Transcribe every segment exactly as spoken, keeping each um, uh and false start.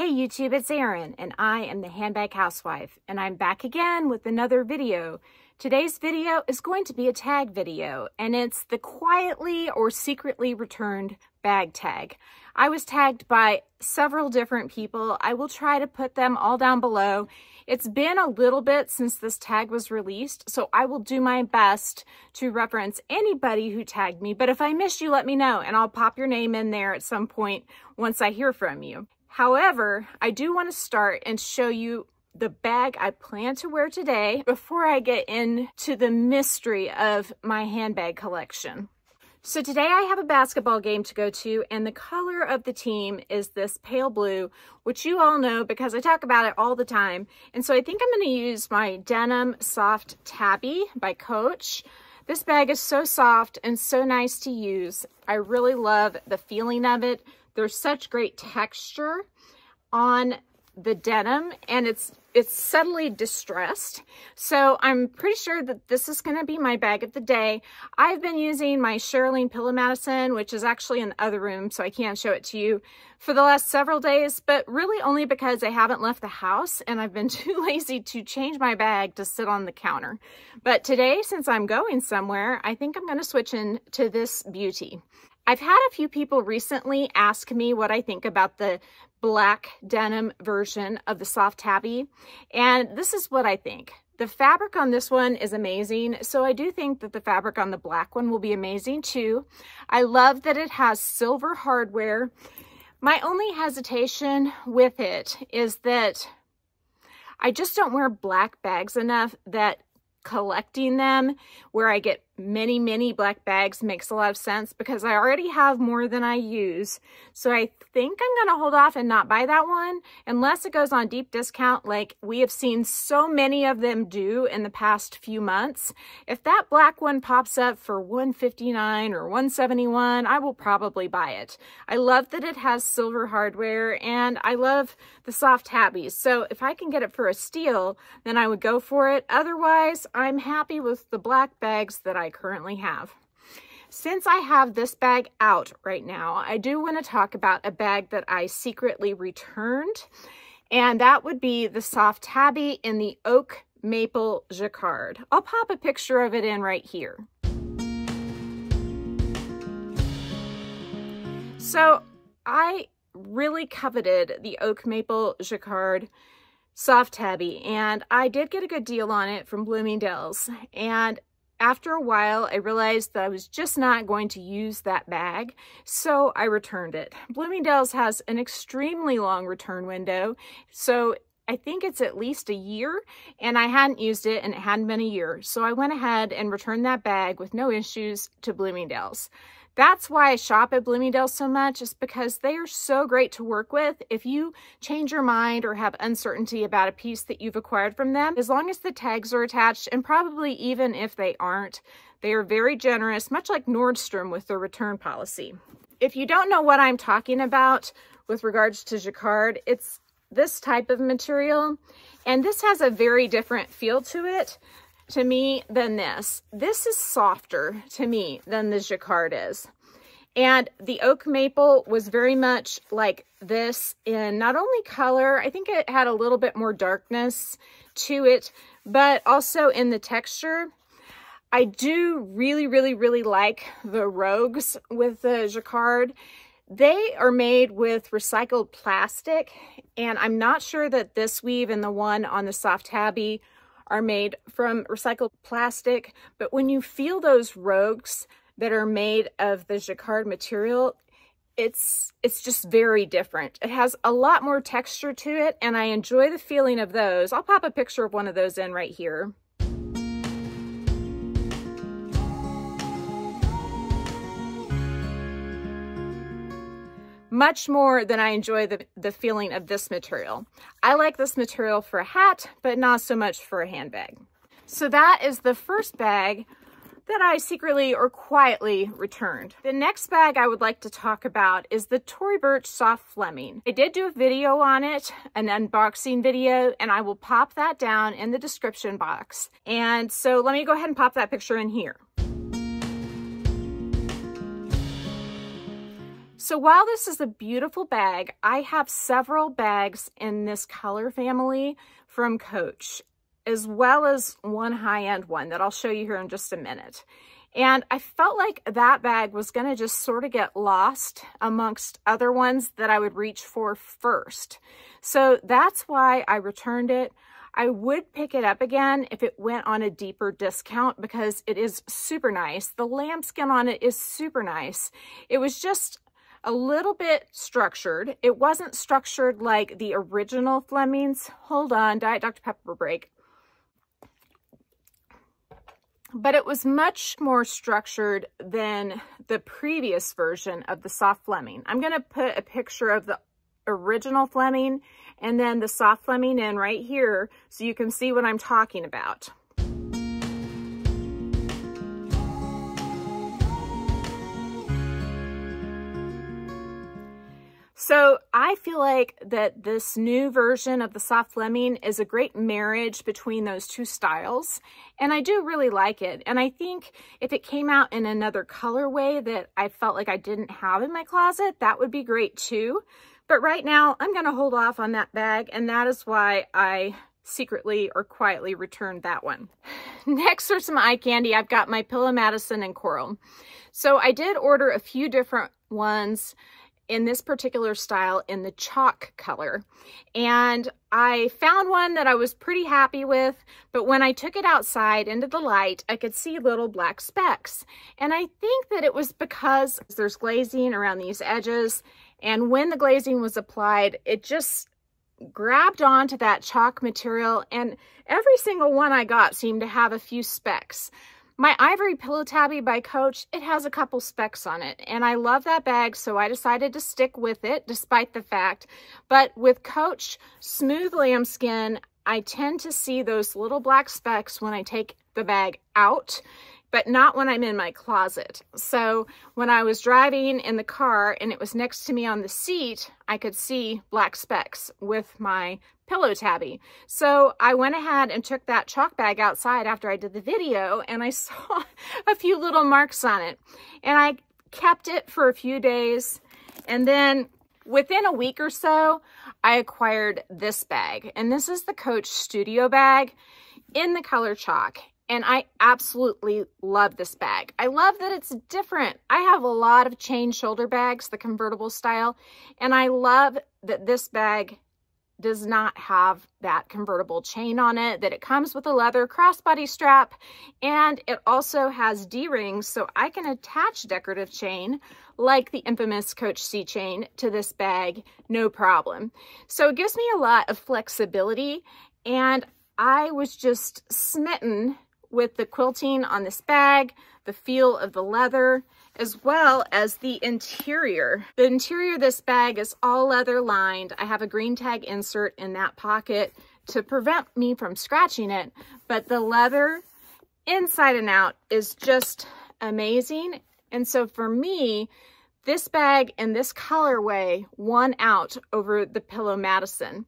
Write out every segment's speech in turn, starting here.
Hey YouTube, it's Aaron, and I am the Handbag Housewife, and I'm back again with another video. Today's video is going to be a tag video, and it's the quietly or secretly returned bag tag. I was tagged by several different people. I will try to put them all down below. It's been a little bit since this tag was released, so I will do my best to reference anybody who tagged me, but if I miss you, let me know, and I'll pop your name in there at some point once I hear from you. However, I do want to start and show you the bag I plan to wear today before I get into the mystery of my handbag collection. So today I have a basketball game to go to, and the color of the team is this pale blue, which you all know because I talk about it all the time. And so I think I'm going to use my denim Soft Tabby by Coach. This bag is so soft and so nice to use. I really love the feeling of it. There's such great texture on the denim, and it's it's subtly distressed. So I'm pretty sure that this is going to be my bag of the day. I've been using my Sherlene Pillow Madison, which is actually in the other room, so I can't show it to you, for the last several days, but really only because I haven't left the house and I've been too lazy to change my bag to sit on the counter. But today, since I'm going somewhere, I think I'm going to switch in to this beauty. I've had a few people recently ask me what I think about the black denim version of the Soft Tabby, and this is what I think. The fabric on this one is amazing, so I do think that the fabric on the black one will be amazing too. I love that it has silver hardware. My only hesitation with it is that I just don't wear black bags enough, that collecting them where I get many many black bags makes a lot of sense, because I already have more than I use. So I think I'm gonna hold off and not buy that one unless it goes on deep discount, like we have seen so many of them do in the past few months. If that black one pops up for one fifty-nine or one seventy-one, I will probably buy it. I love that it has silver hardware, and I love the Soft Tabby, so if I can get it for a steal, then I would go for it. Otherwise, I'm happy with the black bags that I currently have. Since I have this bag out right now, I do want to talk about a bag that I secretly returned, and that would be the Soft Tabby in the Oak Maple Jacquard. I'll pop a picture of it in right here. So I really coveted the Oak Maple Jacquard Soft Tabby, and I did get a good deal on it from Bloomingdale's, and after a while, I realized that I was just not going to use that bag, so I returned it. Bloomingdale's has an extremely long return window, so I think it's at least a year, and I hadn't used it, and it hadn't been a year, so I went ahead and returned that bag with no issues to Bloomingdale's. That's why I shop at Bloomingdale's so much, is because they are so great to work with. If you change your mind or have uncertainty about a piece that you've acquired from them, as long as the tags are attached, and probably even if they aren't, they are very generous, much like Nordstrom with their return policy. If you don't know what I'm talking about with regards to jacquard, it's this type of material, and this has a very different feel to it to me than this. This is softer to me than the jacquard is. And the Oak Maple was very much like this in not only color, I think it had a little bit more darkness to it, but also in the texture. I do really, really, really like the Rogues with the jacquard. They are made with recycled plastic, and I'm not sure that this weave and the one on the Soft Tabby are made from recycled plastic, but when you feel those Rogues that are made of the jacquard material, it's it's just very different. It has a lot more texture to it, and I enjoy the feeling of those. I'll pop a picture of one of those in right here. Much more than I enjoy the, the feeling of this material. I like this material for a hat, but not so much for a handbag. So that is the first bag that I secretly or quietly returned. The next bag I would like to talk about is the Tory Burch Soft Fleming. I did do a video on it, an unboxing video, and I will pop that down in the description box. And so let me go ahead and pop that picture in here. So while this is a beautiful bag, I have several bags in this color family from Coach, as well as one high-end one that I'll show you here in just a minute. And I felt like that bag was gonna just sort of get lost amongst other ones that I would reach for first. So that's why I returned it. I would pick it up again if it went on a deeper discount because it is super nice. The lambskin on it is super nice. It was just a little bit structured. It wasn't structured like the original Fleming's. Hold on, Diet Doctor Pepper break. But it was much more structured than the previous version of the Soft Fleming. I'm going to put a picture of the original Fleming and then the Soft Fleming in right here so you can see what I'm talking about. So I feel like that this new version of the Soft Fleming is a great marriage between those two styles, and I do really like it. And I think if it came out in another colorway that I felt like I didn't have in my closet, that would be great too. But right now, I'm going to hold off on that bag, and that is why I secretly or quietly returned that one. Next are some eye candy. I've got my Pillow Madison and Coral. So I did order a few different ones in this particular style in the chalk color. And I found one that I was pretty happy with, but when I took it outside into the light, I could see little black specks. And I think that it was because there's glazing around these edges, and when the glazing was applied, it just grabbed onto that chalk material, and every single one I got seemed to have a few specks. My Ivory Pillow Tabby by Coach, it has a couple specks on it, and I love that bag, so I decided to stick with it despite the fact. But with Coach Smooth Lambskin, I tend to see those little black specks when I take the bag out, but not when I'm in my closet. So when I was driving in the car and it was next to me on the seat, I could see black specks with my Pillow Tabby. So I went ahead and took that chalk bag outside after I did the video, and I saw a few little marks on it. And I kept it for a few days, and then within a week or so, I acquired this bag. And this is the Coach Studio bag in the color chalk. And I absolutely love this bag. I love that it's different. I have a lot of chain shoulder bags, the convertible style, and I love that this bag does not have that convertible chain on it, that it comes with a leather crossbody strap, and it also has D-rings, so I can attach decorative chain, like the infamous Coach C chain, to this bag, no problem. So it gives me a lot of flexibility, and I was just smitten with the quilting on this bag, the feel of the leather, as well as the interior. The interior of this bag is all leather lined. I have a green tag insert in that pocket to prevent me from scratching it, but the leather inside and out is just amazing. And so for me, this bag and this colorway won out over the Pillow Madison.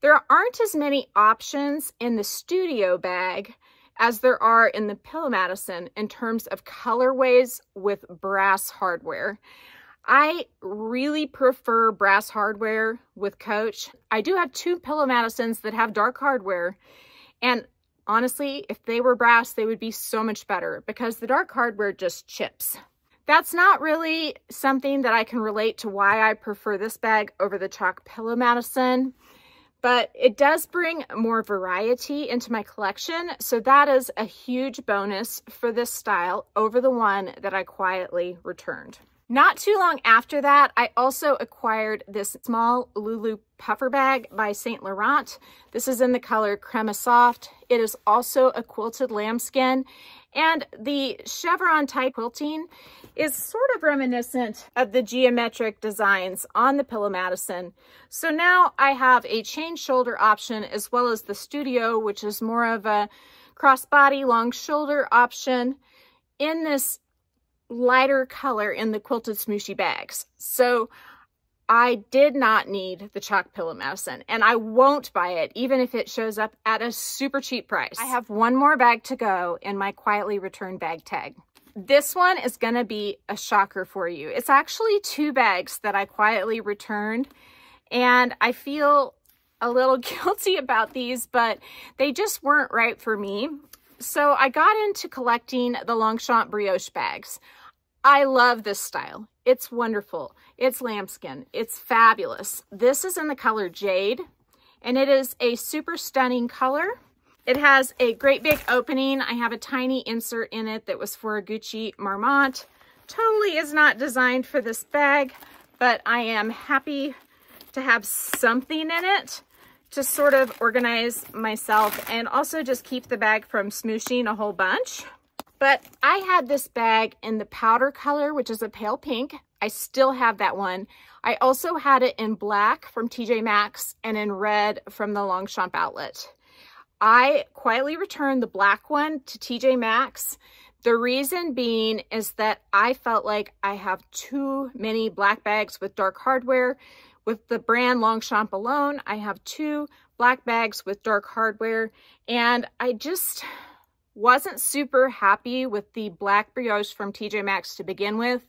There aren't as many options in the Studio bag as there are in the Pillow Madison in terms of colorways with brass hardware. I really prefer brass hardware with Coach. I do have two Pillow Madisons that have dark hardware, and honestly, if they were brass, they would be so much better because the dark hardware just chips. That's not really something that I can relate to why I prefer this bag over the chalk Pillow Madison, but it does bring more variety into my collection, so that is a huge bonus for this style over the one that I quietly returned. Not too long after that, I also acquired this small LouLou Puffer bag by Saint Laurent. This is in the color Crema Soft. It is also a quilted lambskin, and the chevron type quilting is sort of reminiscent of the geometric designs on the Pillow Madison. So now I have a chain shoulder option as well as the Studio, which is more of a crossbody long shoulder option in this lighter color in the quilted smooshy bags. So I did not need the chalk Pillow Madison, and I won't buy it even if it shows up at a super cheap price. I have one more bag to go in my quietly returned bag tag. This one is going to be a shocker for you. It's actually two bags that I quietly returned, and I feel a little guilty about these, but they just weren't right for me. So I got into collecting the Longchamp brioche bags. I love this style. It's wonderful. It's lambskin. It's fabulous. This is in the color Jade, and it is a super stunning color. It has a great big opening. I have a tiny insert in it that was for a Gucci Marmont. Totally is not designed for this bag, but I am happy to have something in it to sort of organize myself and also just keep the bag from smooshing a whole bunch. But I had this bag in the powder color, which is a pale pink. I still have that one. I also had it in black from T J Maxx and in red from the Longchamp outlet. I quietly returned the black one to T J Maxx. The reason being is that I felt like I have too many black bags with dark hardware. With the brand Longchamp alone, I have two black bags with dark hardware, and I just wasn't super happy with the black brioche from T J Maxx to begin with,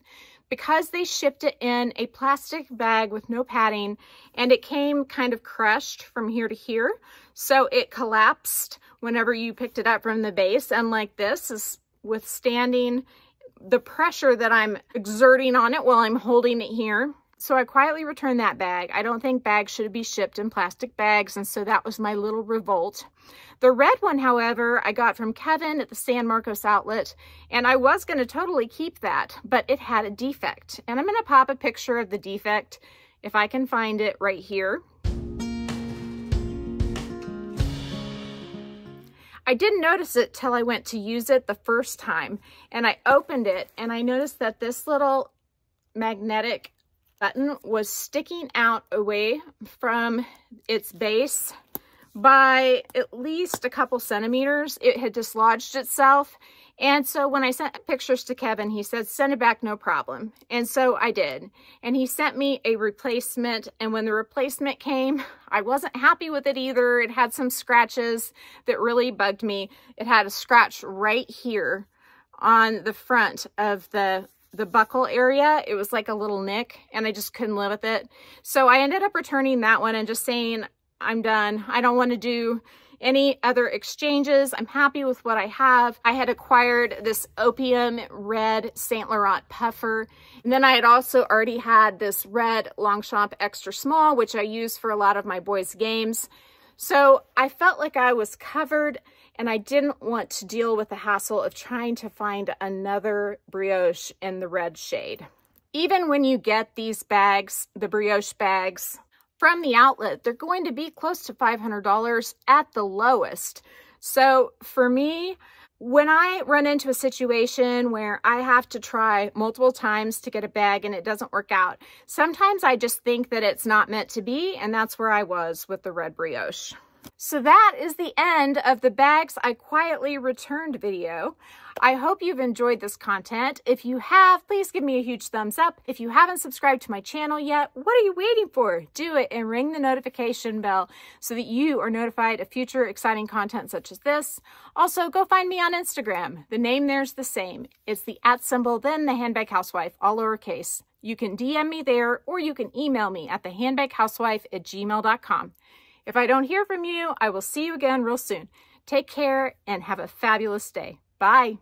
because they shipped it in a plastic bag with no padding, and it came kind of crushed from here to here. So it collapsed whenever you picked it up from the base. And like this is withstanding the pressure that I'm exerting on it while I'm holding it here. So I quietly returned that bag. I don't think bags should be shipped in plastic bags, and so that was my little revolt. The red one, however, I got from Kevin at the San Marcos outlet, and I was going to totally keep that, but it had a defect. And I'm going to pop a picture of the defect if I can find it right here. I didn't notice it till I went to use it the first time, and I opened it, and I noticed that this little magnetic button was sticking out away from its base by at least a couple centimeters. It had dislodged itself. And so when I sent pictures to Kevin, he said, send it back, no problem. And so I did. And he sent me a replacement. And when the replacement came, I wasn't happy with it either. It had some scratches that really bugged me. It had a scratch right here on the front of the the buckle area. It was like a little nick, and I just couldn't live with it. So I ended up returning that one and just saying, I'm done. I don't want to do any other exchanges. I'm happy with what I have. I had acquired this opium red Saint Laurent puffer. And then I had also already had this red Longchamp extra small, which I use for a lot of my boys' games. So I felt like I was covered, and I didn't want to deal with the hassle of trying to find another brioche in the red shade. Even when you get these bags, the brioche bags, from the outlet, they're going to be close to five hundred dollars at the lowest. So for me, when I run into a situation where I have to try multiple times to get a bag and it doesn't work out, sometimes I just think that it's not meant to be, and that's where I was with the red brioche. So that is the end of the bags I quietly returned video. I hope you've enjoyed this content. If you have, please give me a huge thumbs up. If you haven't subscribed to my channel yet, what are you waiting for? Do it and ring the notification bell so that you are notified of future exciting content such as this. Also, go find me on Instagram. The name there's the same. It's the at symbol, then the handbag housewife, all lowercase. You can D M me there, or you can email me at the handbag housewife at gmail dot com. If I don't hear from you, I will see you again real soon. Take care and have a fabulous day. Bye.